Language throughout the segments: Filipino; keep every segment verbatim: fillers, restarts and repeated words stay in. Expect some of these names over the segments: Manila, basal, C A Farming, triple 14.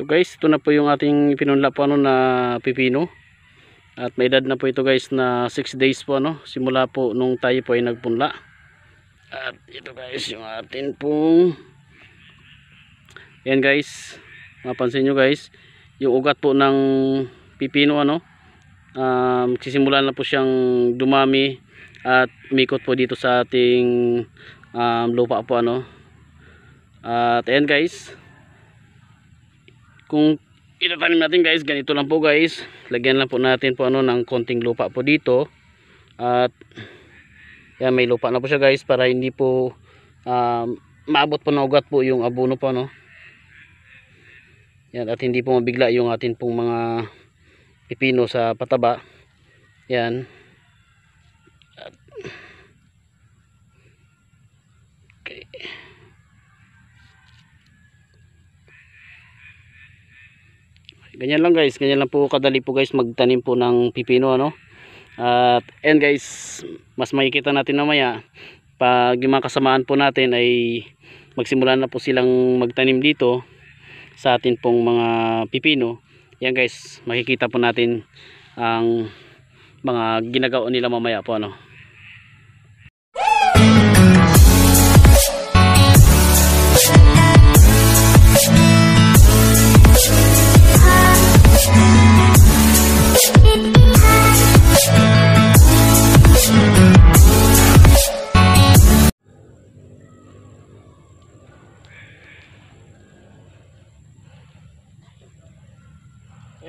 Ito guys, ito na po yung ating pinunla po ano, na pipino. At may edad na po ito guys na six days po ano, simula po nung tayo po ay nagpunla. At ito guys yung atin pong, ayan guys, mapansin nyo guys, yung ugat po ng pipino ano, um, sisimulan na po siyang dumami at umikot po dito sa ating um, lupa po ano. At ayan guys, kung itatanim natin guys, ganito lang po guys, lagyan lang po natin po ano ng konting lupa po dito. At yan, may lupa na po siya guys para hindi po um, maabot po na ugat po yung abono po ano. Yan, at hindi po mabigla yung atin pong mga pipino sa pataba. Yan. At, okay. Ganyan lang guys, ganyan lang po kadali po guys magtanim po ng pipino ano. At and guys, mas makikita natin mamaya pag yung mga kasamaan po natin ay magsimula na po silang magtanim dito sa atin pong mga pipino. Yan guys, makikita po natin ang mga ginagawa nila mamaya po ano.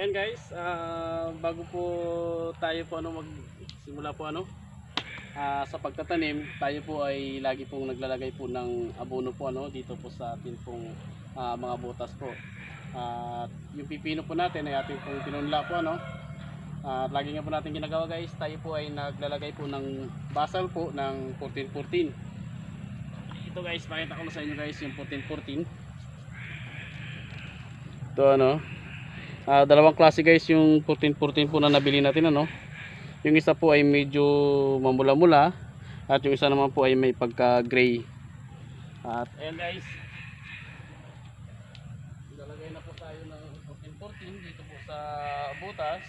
Ayan guys, uh, bago po tayo po ano magsimula po ano uh, sa pagtatanim, tayo po ay lagi pong naglalagay po ng abono po ano dito po sa atin pong uh, mga butas po. At uh, yung pipino po natin ay atin pong pinunla po ano. At uh, lagi nga po natin ginagawa guys, tayo po ay naglalagay po ng basal po ng fourteen fourteen. Ito guys, pakita ko na sa inyo guys yung fourteen fourteen. Ito ano. Uh, dalawang klase guys yung fourteen fourteen po na nabili natin ano. Yung isa po ay medyo mamula-mula at yung isa naman po ay may pagka-gray. At ayan guys, ilalagay na po tayo ng fourteen fourteen dito po sa butas.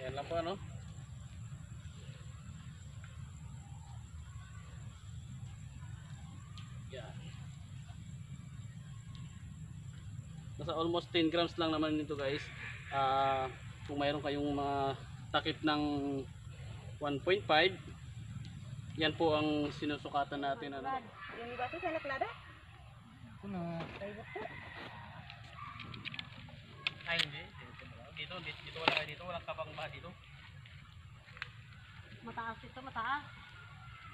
Ayan lang po ano. Nasa almost ten grams lang naman nito guys. Uh, kung mayroon kayong mga takip ng one point five, yan po ang sinusukatan natin ano. Yung iba po sa laklada? Kuna. Ay hindi. Dito, dito, dito wala kayo dito. Walang kabang ba dito? Mataas dito, mataas.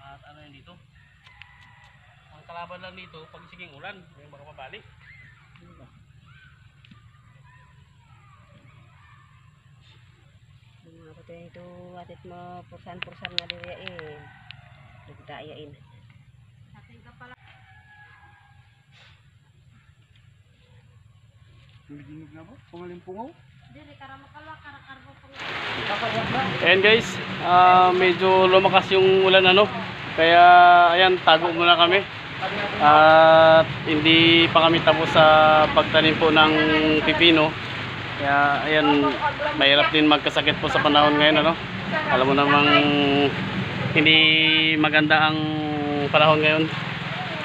At ano yan dito? Ang kalaban lang dito, pag siging ulan, may mga mabalik. Kaya itu atit mo pursan-pursan nga diriyain, diriyain and guys, uh, medyo lumakas yung ulan ano, kaya ayan, tago muna kami at hindi pa kami tapos sa pagtanim po ng pipino. Kaya ayan, mahirap din magkasakit po sa panahon ngayon ano. Alam mo namang hindi maganda ang panahon ngayon.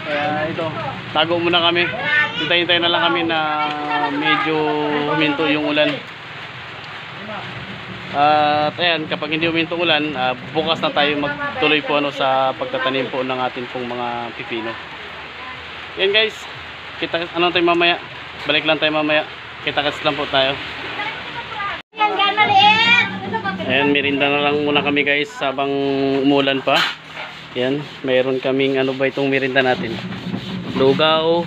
Kaya ito, tago muna kami. Hintayin-hintayin na lang kami na medyo huminto yung ulan. At ayan, kapag hindi huminto ulan, uh, bukas na tayo magtuloy po ano sa pagtatanim po ng atin pong mga pipino. Ayan guys, kita ano tayo mamaya. Balik lang tayo mamaya. Kita-kits lang po tayo. Ayan, merinda na lang muna kami guys habang umulan pa. Ayan, mayroon kaming ano ba itong merinda natin, lugaw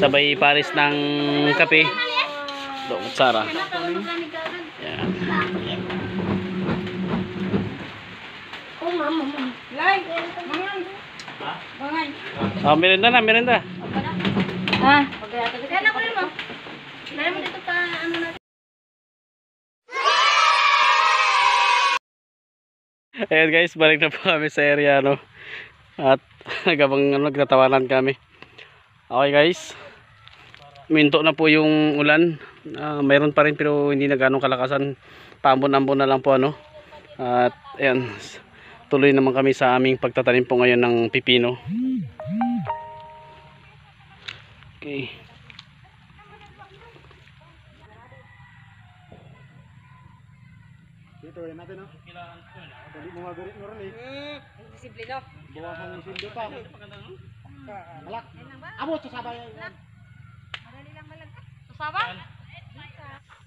sabay pares ng kape doon sara. Ayan, ayan. Oh, merinda na, merinda. Ha? Kaya na ko rin mo. Kaya mo dito pa, ano natin. Ayan guys, balik na po kami sa area ano. At nagabang ano, nagtatawanan kami. Okay guys, minto na po yung ulan. Uh, mayroon pa rin pero hindi na ganong kalakasan. Paambon-ambon na lang po ano. At ayan, tuloy naman kami sa aming pagtatanim po ngayon ng pipino. Okay. Dito rin natin, no? Hindi mo magarit mo rin eh. Imposible, no? Buwasan ng sindo pa. Malak. Abot, susabay. Madali lang malagpas. Susabay?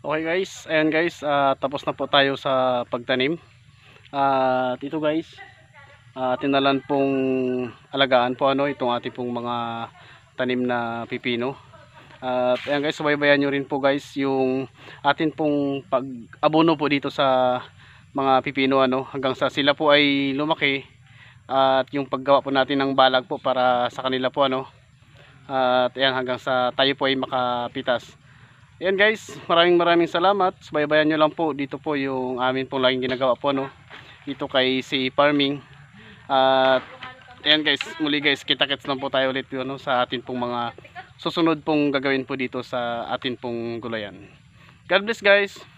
Okay guys, ayan guys, uh, tapos na po tayo sa pagtanim. Uh, at ito guys, uh, tinalan pong alagaan po ano, itong ating pong mga tanim na pipino. At ayan guys, subaybayan nyo rin po guys yung atin pong pag-abono po dito sa mga pipino ano, hanggang sa sila po ay lumaki. At yung paggawa po natin ng balag po para sa kanila po ano. At ayan, hanggang sa tayo po ay makapitas. Ayan guys, maraming maraming salamat. Subaybayan nyo lang po dito po yung amin pong laging ginagawa po ano, dito kay C A Farming. At ayan guys, muli guys, kita-kits lang po tayo ulit ano, sa atin pong mga susunod pong gagawin po dito sa atin pong gulayan. God bless guys!